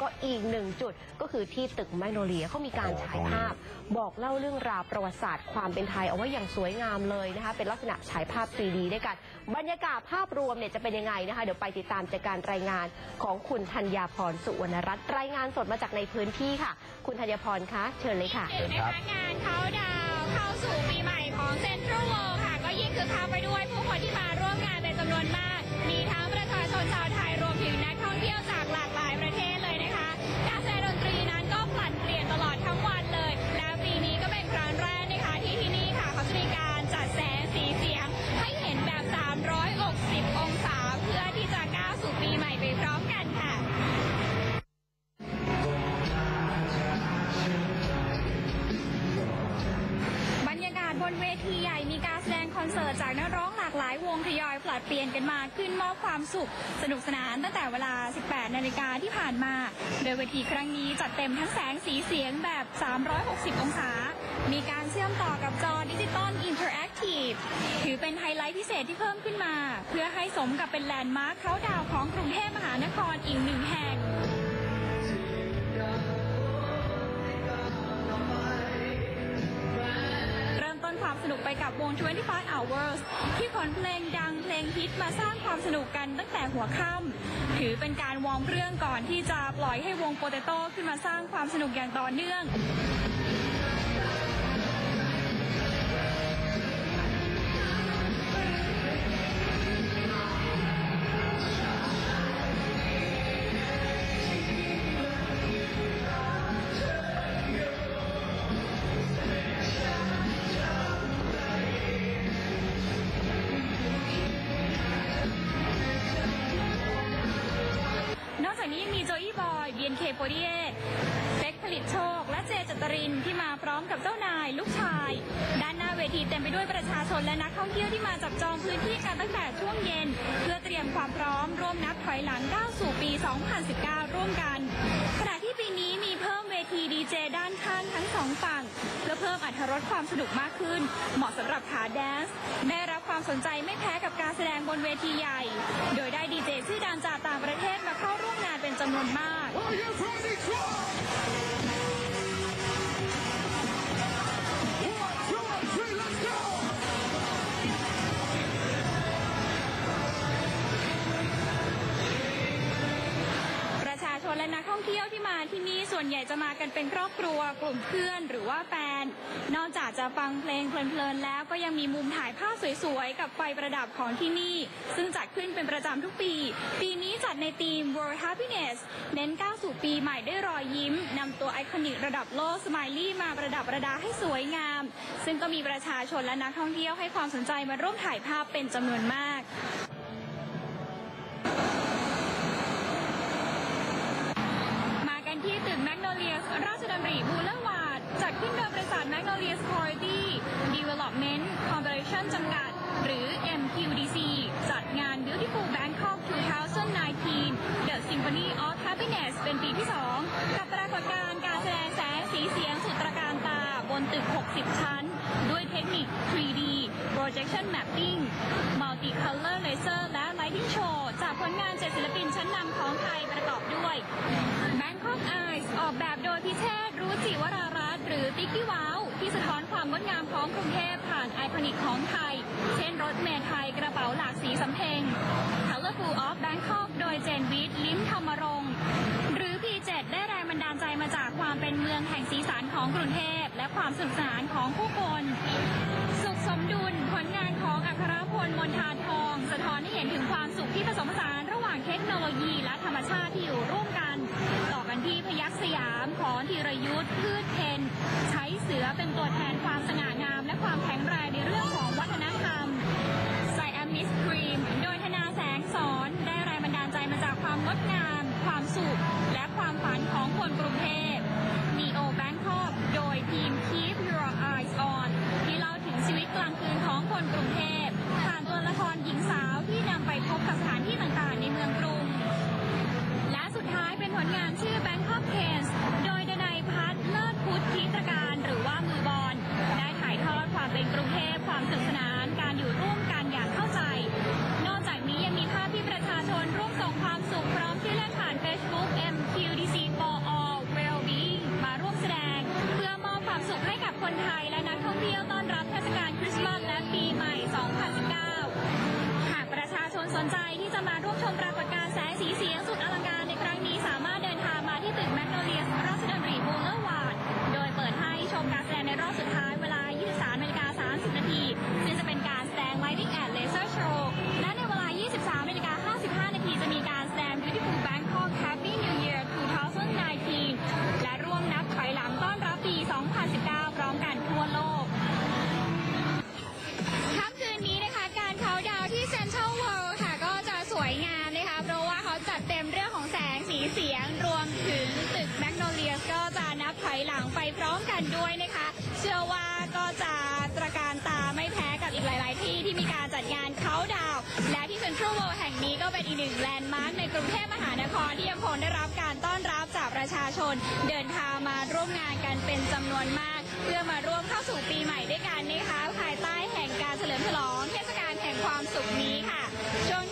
ก็อีกหนึ่งจุดก็คือที่ตึกไมโนเลียเขามีการฉายภาพบอกเล่าเรื่องราวประวัติศาสตร์ความเป็นไทยเอาไว้อย่างสวยงามเลยนะคะเป็นลักษณะฉายภาพ 3D ด้วยกันบรรยากาศภาพรวมเนี่ยจะเป็นยังไงนะคะเดี๋ยวไปติดตามจากการรายงานของคุณธัญพรสุวรรณรัตน์รายงานสดมาจากในพื้นที่ค่ะคุณธัญพรคะเชิญเลยค่ะนะคะงานเค้าดาวเข้าสู่ปีใหม่ของเซ็นทรัลเวิลด์ค่ะก็ยิ่งคึกคักไปด้วยผู้คนที่มาร่วมงานเป็นจำนวนมากมีทั้งประชาชนชาวไทยรวมถึงนักท่องเที่ยวจากหลากหลายประเทศเลยนะคะการแสดงดนตรีนั้นก็ผลัดเปลี่ยนตลอดทั้งวันเลยและปีนี้ก็เป็นครั้งแรกนะคะที่นี่ค่ะเขาจะมีการจัดแสงสีเสียงให้เห็นแบบ360องศาเพื่อที่จะก้าวสู่ปีใหม่ไปพร้อมกันค่ะบนเวทีใหญ่มีการแสดงคอนเสิร์ตจากนักร้องหลากหลายวงทยอยผลัดเปลี่ยนกันมาขึ้นมอบความสุขสนุกสนานตั้งแต่เวลา 18 นาฬิกาที่ผ่านมาโดยเวทีครั้งนี้จัดเต็มทั้งแสงสีเสียงแบบ 360 องศามีการเชื่อมต่อกับจอดิจิตอลอินเทอร์แอคทีฟถือเป็นไฮไลท์พิเศษที่เพิ่มขึ้นมาเพื่อให้สมกับเป็นแลนด์มาร์คเค้าดาวน์ของกรุงเทพมหานครอีกหนึ่งแห่งความสนุกไปกับวง 25 Hours ที่ขนเพลงดังเพลงฮิตมาสร้างความสนุกกันตั้งแต่หัวค่ำถือเป็นการวอร์มเครื่องก่อนที่จะปล่อยให้วงโปเตโต้ขึ้นมาสร้างความสนุกอย่างต่อเนื่องJoy Boy BnK48 เซ็กผลิตโชคและเจจตรินที่มาพร้อมกับเจ้านายลูกชายด้านหน้าเวทีเต็มไปด้วยประชาชนและนักท่องเที่ยวที่มาจับจองพื้นที่กันตั้งแต่ช่วงเย็นเพื่อเตรียมความพร้อมร่วมนับถอยหลังก้าวสู่ปี 2019 ร่วมกันขณะที่ปีนี้มีเพิ่มเวทีดีเจด้านข้างทั้งสองฝั่งเพื่อเพิ่มอรรถรสความสนุกมากขึ้นเหมาะสำหรับขาแดนซ์ได้รับความสนใจไม่แพ้กับการแสดงบนเวทีใหญ่โดยได้ดีเจชื่อดังจากต่างประเทศมาเข้าร่วมงานเป็นจำนวนมากและนักท่องเที่ยวที่มาที่นี่ส่วนใหญ่จะมากันเป็นครอบครัวกลุ่มเพื่อนหรือว่าแฟนนอกจากจะฟังเพลงเพลินๆแล้วก็ยังมีมุมถ่ายภาพสวยๆกับไฟประดับของที่นี่ซึ่งจัดขึ้นเป็นประจำทุกปีปีนี้จัดในธีม World Happiness เน้นก้าวสู่ปีใหม่ด้วยรอยยิ้มนำตัวไอคอนิกระดับโลก Smiley มาประดับประดาให้สวยงามซึ่งก็มีประชาชนและนักท่องเที่ยวให้ความสนใจมาร่วมถ่ายภาพเป็นจำนวนมากที่ตึกแมกโนเลียสราชดำริบูเลวาร์ดจัดขึ้นโดยบริษัท BnK48 Development Corporation จำกัดหรือ MQDC จัดงาน Beautiful Bangkok 2019 The Symphony of Happiness เป็นปีที่2กับปรากฏการณ์การแสดงแสงสีเสียงสุดตระการตาบนตึก60ชั้นด้วยเทคนิค 3D Projection Mapping Multicolor Laser และ Lighting Show จากผลงาน7ศิลปินชั้นนำของไทยประกอบด้วยBangkok Eyes ออกแบบโดยพิเชษฐ์ รุจิวรารัตน์หรือติ๊กกี้ว้าวที่สะท้อนความงดงามของกรุงเทพผ่านไอคอนิกของไทยเช่นรถเมล์ไทยกระเป๋าหลากสีสำเพ็ง Colorful of Bangkok โดยเจนวิทย์ลิ้มธรรมรงค์หรือ P7 ได้แรงบันดาลใจมาจากความเป็นเมืองแห่งสีสันของกรุงเทพและความสนุกสนานของผู้คนสุขสมดุลผลงานของอัครพลมณฑาทองสะท้อนให้เห็นถึงความสุขที่ผสมผสานระหว่างเทคโนโลยีและธรรมชาติที่อยู่ร่วมกันต่อกันที่พยัคฆ์สยามของธีรยุทธ์พืชเพ็ญใช้เสือเป็นตัวแทนความสง่างามและความแข็งแรงในเรื่องของวัฒนธรรมไซแอมมิสครีมโดยธนาแสงสอนได้แรงบันดาลใจมาจากความงดงามความสุขและความฝันของคนกรุงเทพนีโอแบงคอกโดยทีม Keep Your Eyes On ที่เล่าถึงชีวิตกลางคืนของคนกรุงเทพผ่านตัวละครหญิงสาวที่นำไปพบกับสถานที่ต่างๆในเมืองกรุงและสุดท้ายเป็นผลงานชื่อ Bangkok Case โดยดนัยพัฒน์เลิศพุทธิตการหรือว่ามือบอลได้ถ่ายทอดความเป็นกรุงเทพความสนุกสนานการอยู่ร่วมกันอย่างเข้าใจนอกจากนี้ยังมีภาพที่ประชาชนร่วมส่งความสุขพร้อมที่เล่นผ่าน Facebook MQDC ก็เป็นอีกหนึ่งแลนด์มาร์คในกรุงเทพมหานครที่ยังคงได้รับการต้อนรับจากประชาชนเดินทางมาร่วมงานกันเป็นจำนวนมากเพื่อมาร่วมเข้าสู่ปีใหม่ด้วยกันนะคะภายใต้แห่งการเฉลิมฉลองเทศกาลแห่งความสุขนี้ค่ะช่วง